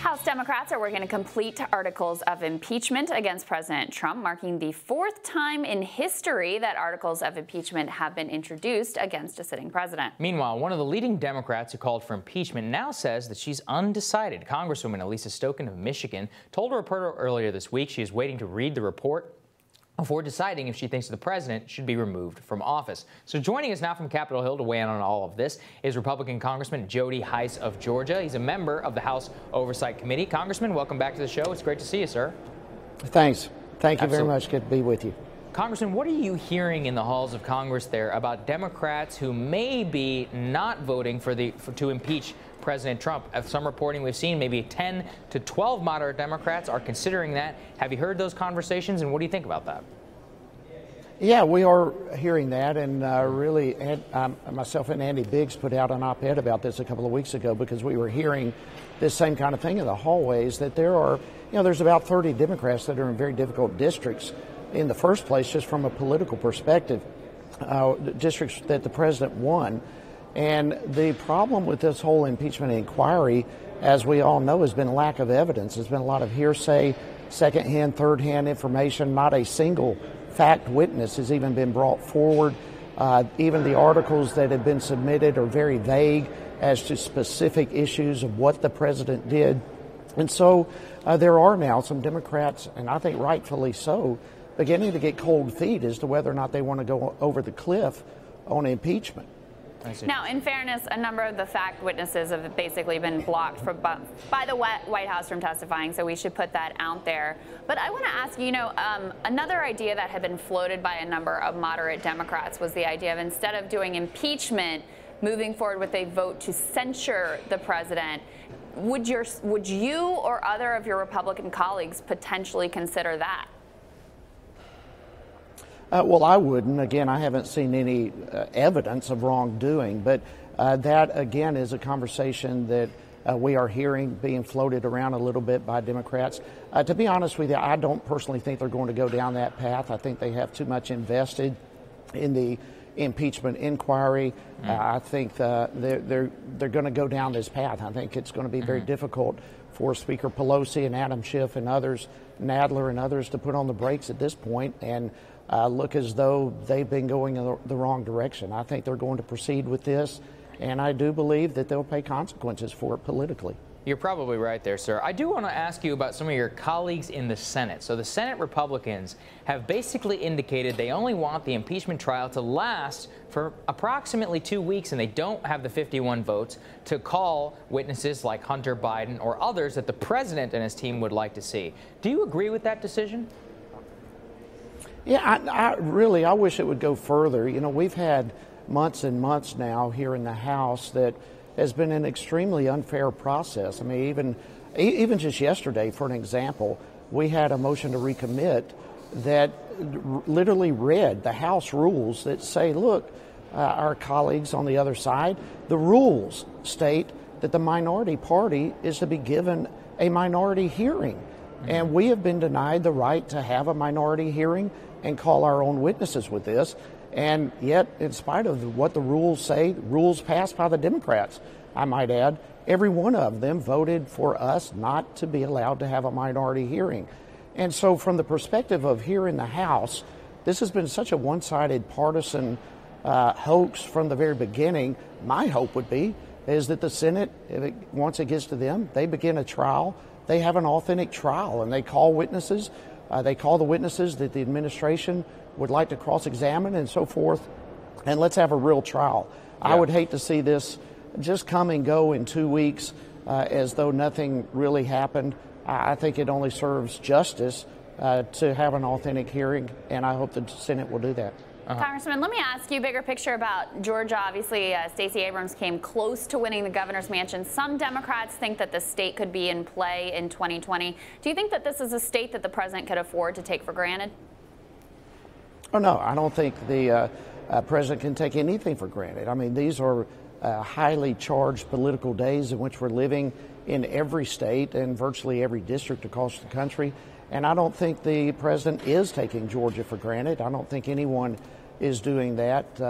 House Democrats are working to complete articles of impeachment against President Trump, marking the fourth time in history that articles of impeachment have been introduced against a sitting president. Meanwhile, one of the leading Democrats who called for impeachment now says that she's undecided. Congresswoman Elissa Slotkin of Michigan told a reporter earlier this week she is waiting to read the report before deciding if she thinks the president should be removed from office. So joining us now from Capitol Hill to weigh in on all of this is Republican Congressman Jody Hice of Georgia. He's a member of the House Oversight Committee. Congressman, welcome back to the show. It's great to see you, sir. Thanks. Thank you very much. Good to be with you. Congressman, what are you hearing in the halls of Congress there about Democrats who may be not voting to impeach President Trump? Of some reporting we've seen, maybe 10 to 12 moderate Democrats are considering that. Have you heard those conversations, and what do you think about that? Yeah, we are hearing that, and really, myself and Andy Biggs put out an op-ed about this a couple of weeks ago because we were hearing this same kind of thing in the hallways, that there are, you know, there's about 30 Democrats that are in very difficult districts in the first place, just from a political perspective, districts that the president won. And the problem with this whole impeachment inquiry, as we all know, has been lack of evidence. There's been a lot of hearsay, secondhand, thirdhand information. Not a single fact witness has even been brought forward. Even the articles that have been submitted are very vague as to specific issues of what the president did. And so there are now some Democrats, and I think rightfully so, beginning to get cold feet as to whether or not they want to go over the cliff on impeachment. Now, in fairness, a number of the fact witnesses have basically been blocked by the White House from testifying, so we should put that out there. But I want to ask, you know, another idea that had been floated by a number of moderate Democrats was the idea of, instead of doing impeachment, moving forward with a vote to censure the president. Would you or other of your Republican colleagues potentially consider that? Well, I wouldn't. Again, I haven't seen any evidence of wrongdoing, but that, again, is a conversation that we are hearing being floated around a little bit by Democrats. To be honest with you, I don't personally think they're going to go down that path. I think they have too much invested in the impeachment inquiry. I think they're going to go down this path. I think it's going to be very difficult for Speaker Pelosi and Adam Schiff and others, Nadler and others, to put on the brakes at this point and look as though they've been going in the wrong direction. I think they're going to proceed with this, and I do believe that they'll pay consequences for it politically. You're probably right there, sir. I do want to ask you about some of your colleagues in the Senate. So the Senate Republicans have basically indicated they only want the impeachment trial to last for approximately 2 weeks, and they don't have the 51 votes to call witnesses like Hunter Biden or others that the president and his team would like to see. Do you agree with that decision? Yeah, I wish it would go further. You know, we've had months and months now here in the House that has been an extremely unfair process. I mean, even just yesterday, for an example, we had a motion to recommit that literally read the House rules that say, look, our colleagues on the other side, the rules state that the minority party is to be given a minority hearing. And we have been denied the right to have a minority hearing and call our own witnesses with this. And yet, in spite of what the rules say, rules passed by the Democrats, I might add, every one of them voted for us not to be allowed to have a minority hearing. And so from the perspective of here in the House, this has been such a one-sided partisan hoax from the very beginning. My hope would be is that the Senate, once it gets to them, they begin a trial. They have an authentic trial, and they call witnesses. They call the witnesses that the administration would like to cross-examine and so forth, and let's have a real trial. Yeah. I would hate to see this just come and go in 2 weeks as though nothing really happened. I think it only serves justice to have an authentic hearing, and I hope the Senate will do that. Congressman, let me ask you a bigger picture about Georgia. Obviously, Stacey Abrams came close to winning the governor's mansion. Some Democrats think that the state could be in play in 2020. Do you think that this is a state that the president could afford to take for granted? Oh, no, I don't think the president can take anything for granted. I mean, these are highly charged political days in which we're living in every state and virtually every district across the country. And I don't think the president is taking Georgia for granted. I don't think anyone is doing that.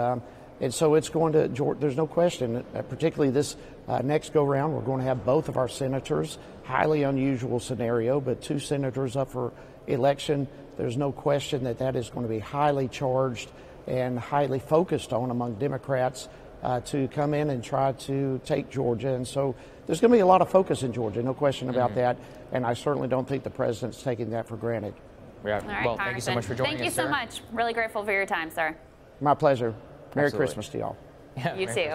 And so it's going to, there's no question, particularly this next go round, we're going to have both of our senators, highly unusual scenario, but two senators up for election. There's no question that that is going to be highly charged and highly focused on among Democrats to come in and try to take Georgia. And so there's going to be a lot of focus in Georgia, no question about that. And I certainly don't think the president's taking that for granted. Yeah. Right, well, thank you so much for joining us, sir. Thank you so much. Really grateful for your time, sir. My pleasure. Merry Christmas to y'all. Yeah, you too.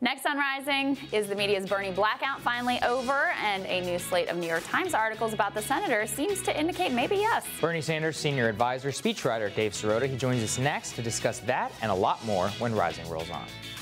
Next on Rising, is the media's Bernie blackout finally over? And a new slate of New York Times articles about the senator seems to indicate maybe yes. Bernie Sanders senior advisor, speechwriter Dave Sirota, he joins us next to discuss that and a lot more when Rising rolls on.